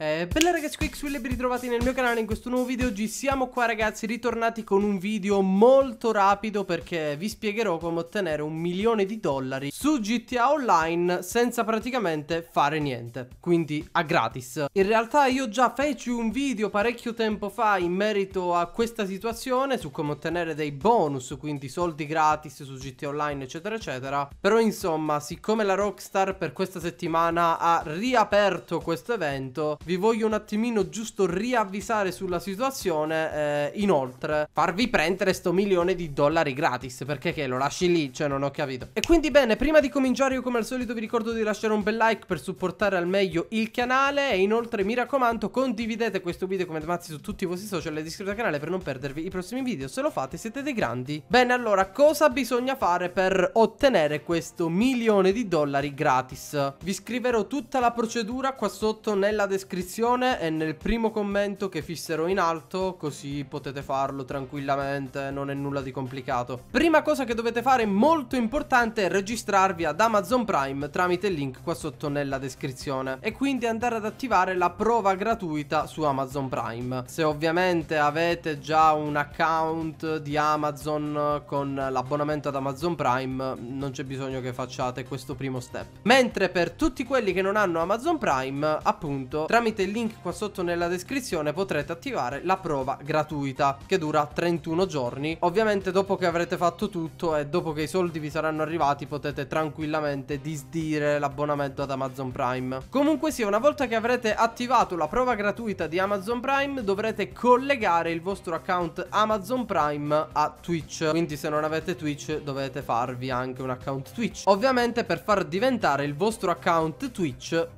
Bella ragazzi, qui xWilly, ben ritrovati nel mio canale in questo nuovo video. Oggi siamo qua ragazzi, ritornati con un video molto rapido perché vi spiegherò come ottenere $1.000.000 su GTA Online senza praticamente fare niente, quindi a gratis. In realtà io già feci un video parecchio tempo fa in merito a questa situazione, su come ottenere dei bonus, quindi soldi gratis su GTA Online eccetera eccetera. Però insomma, siccome la Rockstar per questa settimana ha riaperto questo evento, vi voglio un attimino giusto riavvisare sulla situazione, inoltre farvi prendere sto $1.000.000 gratis, perché che lo lasci lì, cioè non ho capito. E quindi bene, prima di cominciare io come al solito vi ricordo di lasciare un bel like per supportare al meglio il canale, e inoltre mi raccomando condividete questo video come mazzi su tutti i vostri social e iscrivetevi al canale per non perdervi i prossimi video. Se lo fate siete dei grandi. Bene, allora cosa bisogna fare per ottenere questo $1.000.000 gratis? Vi scriverò tutta la procedura qua sotto nella descrizione e nel primo commento che fisserò in alto, così potete farlo tranquillamente, non è nulla di complicato. Prima cosa che dovete fare, molto importante, è registrarvi ad Amazon Prime tramite il link qua sotto nella descrizione, e quindi andare ad attivare la prova gratuita su Amazon Prime. Se ovviamente avete già un account di Amazon con l'abbonamento ad Amazon Prime, non c'è bisogno che facciate questo primo step, mentre per tutti quelli che non hanno Amazon Prime, appunto, tramite il link qua sotto nella descrizione potrete attivare la prova gratuita che dura 31 giorni. Ovviamente dopo che avrete fatto tutto e dopo che i soldi vi saranno arrivati potete tranquillamente disdire l'abbonamento ad Amazon Prime. Comunque sia, una volta che avrete attivato la prova gratuita di Amazon Prime dovrete collegare il vostro account Amazon Prime a Twitch, quindi se non avete Twitch dovete farvi anche un account Twitch, ovviamente per far diventare il vostro account Twitch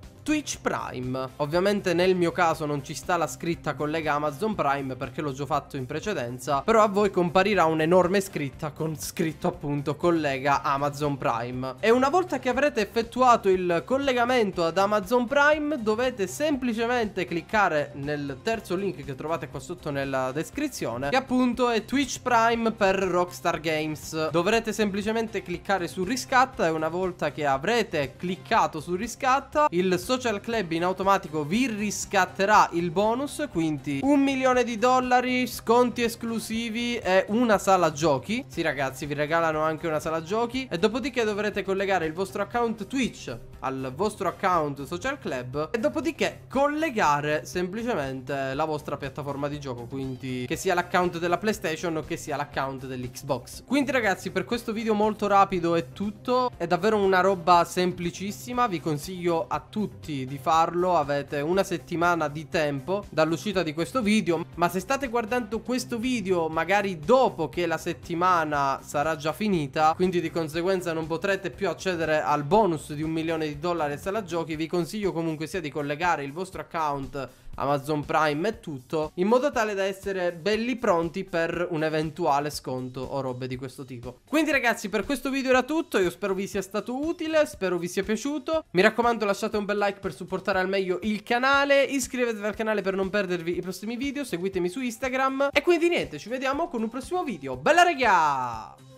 Prime. Ovviamente nel mio caso non ci sta la scritta collega Amazon Prime perché l'ho già fatto in precedenza, però a voi comparirà un'enorme scritta con scritto appunto collega Amazon Prime. E una volta che avrete effettuato il collegamento ad Amazon Prime dovete semplicemente cliccare nel terzo link che trovate qua sotto nella descrizione, che appunto è Twitch Prime per Rockstar Games. Dovrete semplicemente cliccare su riscatta, e una volta che avrete cliccato su riscatta il Social Club in automatico vi riscatterà il bonus, quindi $1.000.000, sconti esclusivi e una sala giochi. Sì ragazzi, vi regalano anche una sala giochi. E dopodiché dovrete collegare il vostro account Twitch al vostro account Social Club, e dopodiché collegare semplicemente la vostra piattaforma di gioco, quindi che sia l'account della Playstation o che sia l'account dell'Xbox. Quindi ragazzi, per questo video molto rapido è tutto, è davvero una roba semplicissima, vi consiglio a tutti di farlo. Avete una settimana di tempo dall'uscita di questo video, ma se state guardando questo video magari dopo che la settimana sarà già finita, quindi di conseguenza non potrete più accedere al bonus di $1.000.000 e sala giochi, vi consiglio comunque sia di collegare il vostro account Amazon Prime e tutto, in modo tale da essere belli pronti per un eventuale sconto o robe di questo tipo. Quindi ragazzi, per questo video era tutto, io spero vi sia stato utile, spero vi sia piaciuto. Mi raccomando, lasciate un bel like per supportare al meglio il canale, iscrivetevi al canale per non perdervi i prossimi video, seguitemi su Instagram, e quindi niente, ci vediamo con un prossimo video. Bella raga!